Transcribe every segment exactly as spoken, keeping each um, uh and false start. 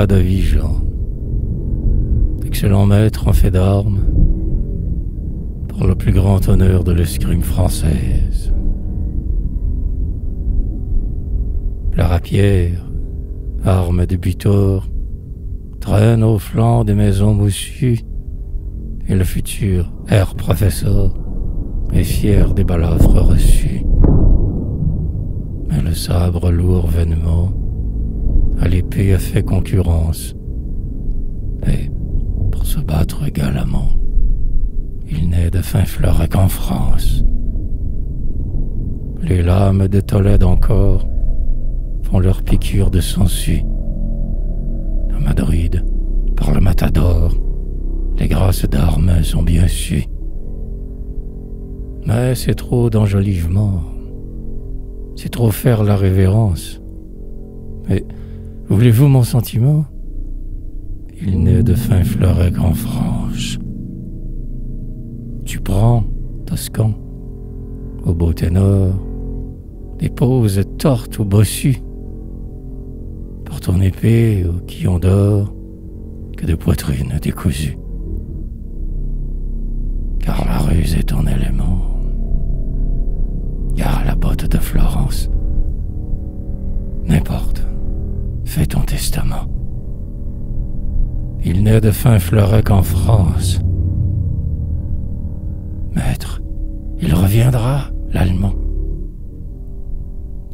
à de Vigeant, excellent maître en fait d'armes, pour le plus grand honneur de l'escrime française. La rapière, arme de butor, traîne au flanc des maisons moussues, et le futur Herr Professor est fier des balafres reçues. Mais le sabre lourd vainement à l'épée a fait concurrence, et pour se battre galamment, il n'est de fin fleur qu'en France. Les lames de Tolède encore font leur piqûre de sangsue. À Madrid, par le Matador, les grâces d'armes sont bien sues. Mais c'est trop d'enjolivement, c'est trop faire la révérence. Mais voulez-vous mon sentiment? Il n'est de fin fleuret qu'en franche. Tu prends, Toscan, au beau ténor, des poses tortes ou bossues, pour ton épée au quillon d'or, que de poitrine décousue. Car la ruse est ton élément, car la botte de Florence, n'importe, fais ton testament. Il n'est de fin fleuret qu'en France. Maître, il reviendra, l'Allemand.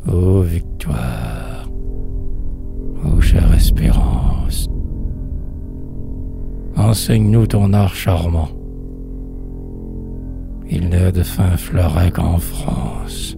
Ô victoire, ô chère espérance, enseigne-nous ton art charmant. Il n'est de fin fleuret qu'en France.